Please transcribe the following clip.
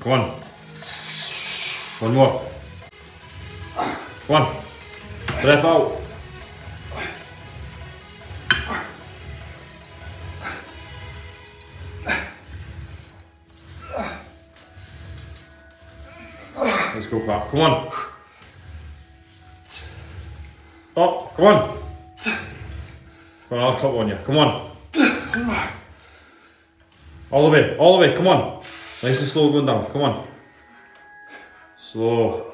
Come on. One more. Come on. Step out. Let's go back. Come on. Up. Come on. Come on, I'll cut one, yeah. Come on. All the way. All the way. Come on. Nice and slow going down, come on. Slow.